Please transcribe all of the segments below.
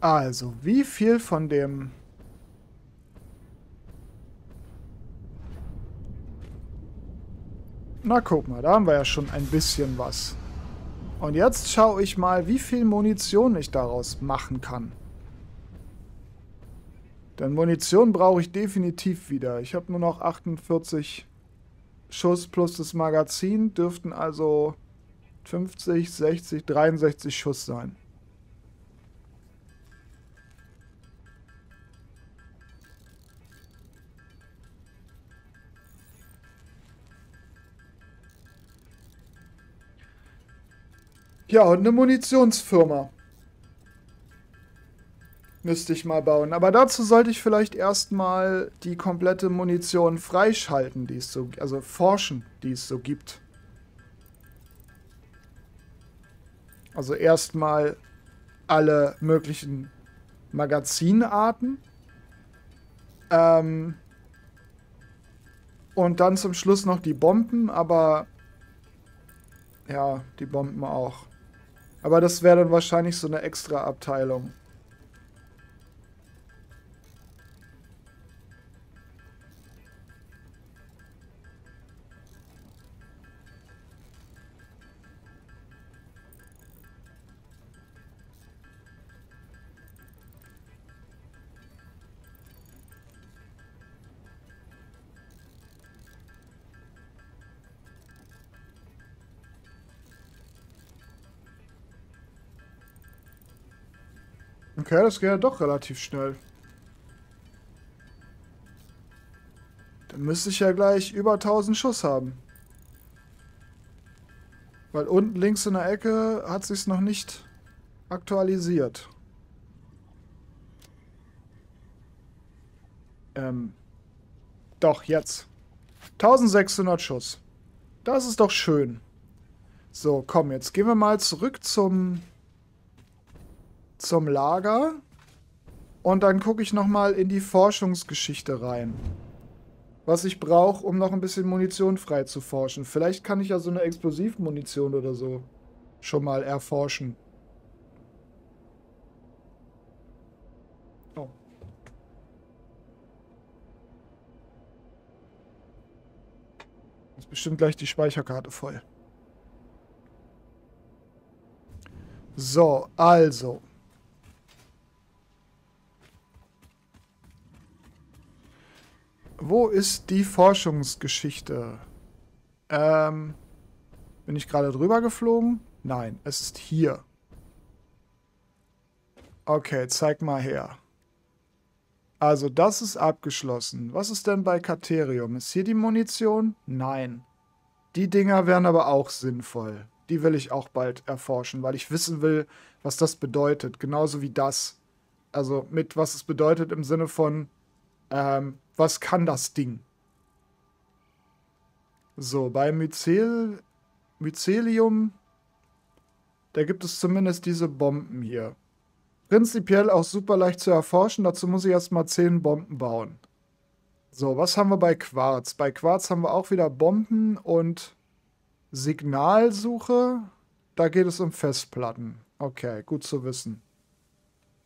Also, wie viel von dem... Na, guck mal, da haben wir ja schon ein bisschen was. Und jetzt schaue ich mal, wie viel Munition ich daraus machen kann. Denn Munition brauche ich definitiv wieder. Ich habe nur noch 48 Schuss plus das Magazin, dürften also 50, 60, 63 Schuss sein. Ja, und eine Munitionsfirma müsste ich mal bauen. Aber dazu sollte ich vielleicht erstmal die komplette Munition freischalten, die es so, also forschen, die es so gibt. Also erstmal alle möglichen Magazinarten. Und dann zum Schluss noch die Bomben, aber ja, die Bomben auch. Aber das wäre dann wahrscheinlich so eine extra Abteilung. Okay, das geht ja doch relativ schnell. Dann müsste ich ja gleich über 1000 Schuss haben. Weil unten links in der Ecke hat sich's noch nicht aktualisiert. Doch, jetzt. 1600 Schuss. Das ist doch schön. So, komm, jetzt gehen wir mal zurück zum Lager und dann gucke ich nochmal in die Forschungsgeschichte rein. Was ich brauche, um noch ein bisschen Munition frei zu forschen. Vielleicht kann ich ja so eine Explosivmunition oder so schon mal erforschen. Oh. Ist bestimmt gleich die Speicherkarte voll. So, also. Wo ist die Forschungsgeschichte? Bin ich gerade drüber geflogen? Nein, es ist hier. Okay, zeig mal her. Also das ist abgeschlossen. Was ist denn bei Katerium? Ist hier die Munition? Nein. Die Dinger wären aber auch sinnvoll. Die will ich auch bald erforschen, weil ich wissen will, was das bedeutet. Genauso wie das. Also mit was es bedeutet im Sinne von... was kann das Ding? So, bei Mycelium, da gibt es zumindest diese Bomben hier. Prinzipiell auch super leicht zu erforschen, dazu muss ich erstmal 10 Bomben bauen. So, was haben wir bei Quarz? Bei Quarz haben wir auch wieder Bomben und Signalsuche. Da geht es um Festplatten. Okay, gut zu wissen.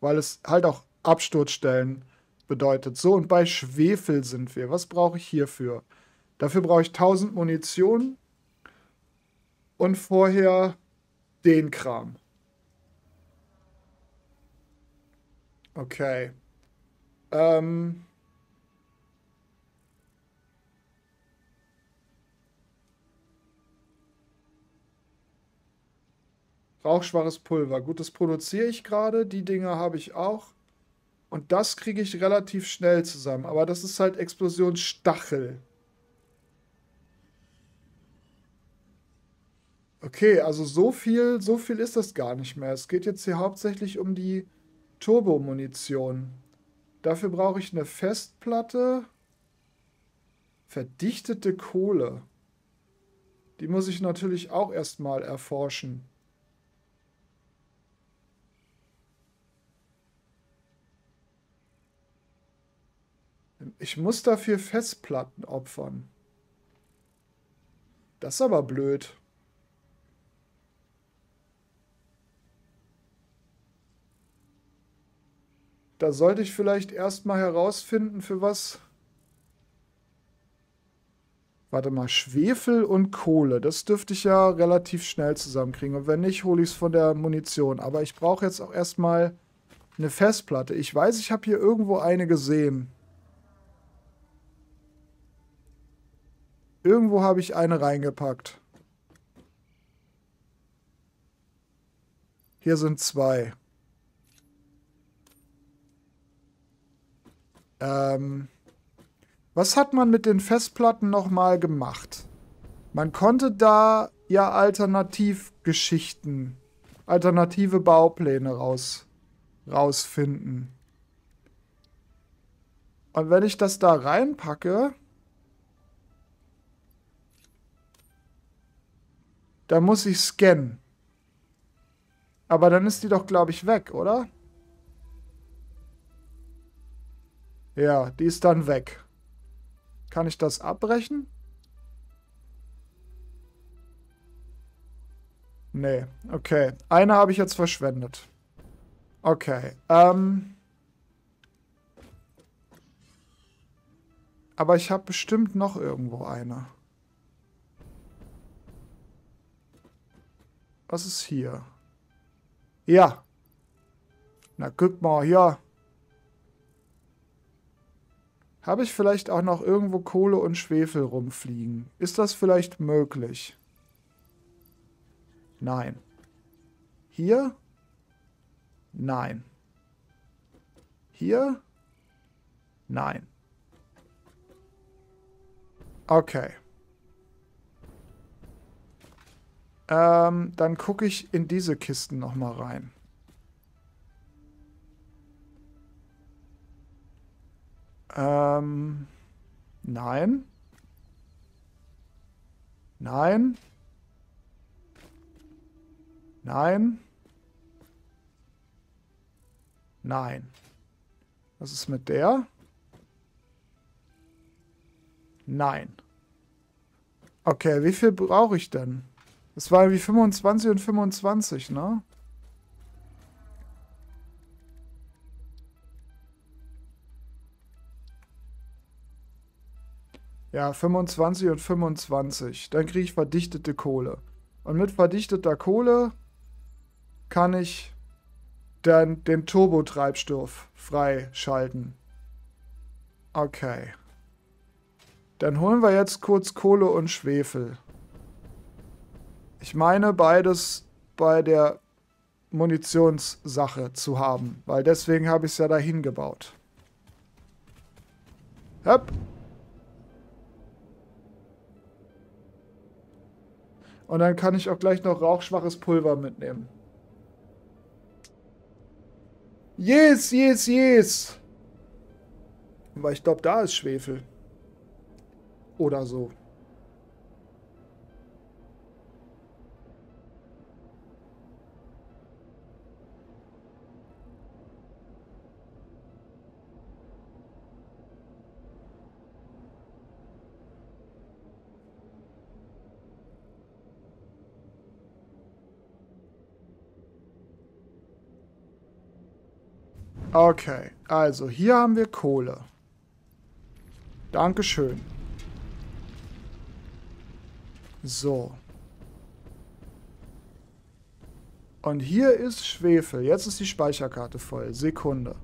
Weil es halt auch Absturzstellen bedeutet. So, und bei Schwefel sind wir. Was brauche ich hierfür? Dafür brauche ich 1000 Munition und vorher den Kram. Okay. Rauchschwaches Pulver. Gut, das produziere ich gerade. Die Dinger habe ich auch. Und das kriege ich relativ schnell zusammen. Aber das ist halt Explosionsstachel. Okay, also so viel ist das gar nicht mehr. Es geht jetzt hier hauptsächlich um die Turbomunition. Dafür brauche ich eine Festplatte. Verdichtete Kohle. Die muss ich natürlich auch erstmal erforschen. Ich muss dafür Festplatten opfern. Das ist aber blöd. Da sollte ich vielleicht erstmal herausfinden, für was... Warte mal, Schwefel und Kohle. Das dürfte ich ja relativ schnell zusammenkriegen. Und wenn nicht, hole ich es von der Munition. Aber ich brauche jetzt auch erstmal eine Festplatte. Ich weiß, ich habe hier irgendwo eine gesehen. Irgendwo habe ich eine reingepackt. Hier sind zwei. Was hat man mit den Festplatten nochmal gemacht? Man konnte da ja Alternativgeschichten, alternative Baupläne rausfinden. Und wenn ich das da reinpacke, dann muss ich scannen. Aber dann ist die doch, glaube ich, weg, oder? Ja, die ist dann weg. Kann ich das abbrechen? Nee, okay. Eine habe ich jetzt verschwendet. Okay, aber ich habe bestimmt noch irgendwo eine. Was ist hier? Ja. Na, guck mal, hier. Habe ich vielleicht auch noch irgendwo Kohle und Schwefel rumfliegen? Ist das vielleicht möglich? Nein. Hier? Nein. Hier? Nein. Okay. Dann gucke ich in diese Kisten nochmal rein. Nein. Nein. Nein. Nein. Was ist mit der? Nein. Okay, wie viel brauche ich denn? Es war irgendwie 25 und 25, ne? Ja, 25 und 25. Dann kriege ich verdichtete Kohle. Und mit verdichteter Kohle kann ich dann den Turbotreibstoff freischalten. Okay. Dann holen wir jetzt kurz Kohle und Schwefel. Ich meine, beides bei der Munitionssache zu haben, weil deswegen habe ich es ja dahin gebaut. Hopp. Und dann kann ich auch gleich noch rauchschwaches Pulver mitnehmen. Yes, yes, yes! Weil ich glaube, da ist Schwefel. Oder so. Okay, also hier haben wir Kohle. Dankeschön. So. Und hier ist Schwefel. Jetzt ist die Speicherkarte voll. Sekunde.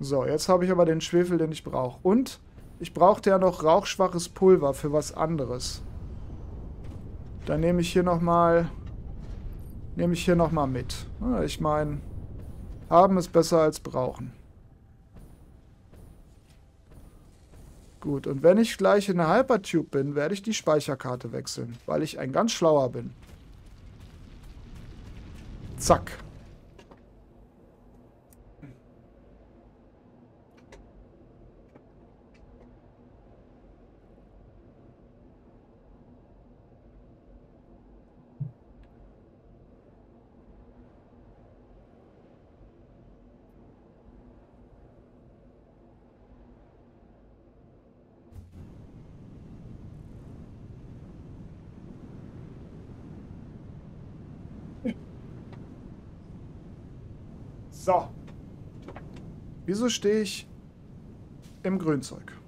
So, jetzt habe ich aber den Schwefel, den ich brauche. Und ich brauchte ja noch rauchschwaches Pulver für was anderes. Dann nehme ich hier nochmal mit. Ich meine, haben ist besser als brauchen. Gut, und wenn ich gleich in der Hypertube bin, werde ich die Speicherkarte wechseln, weil ich ein ganz schlauer bin. Zack. So. Wieso stehe ich im Grünzeug?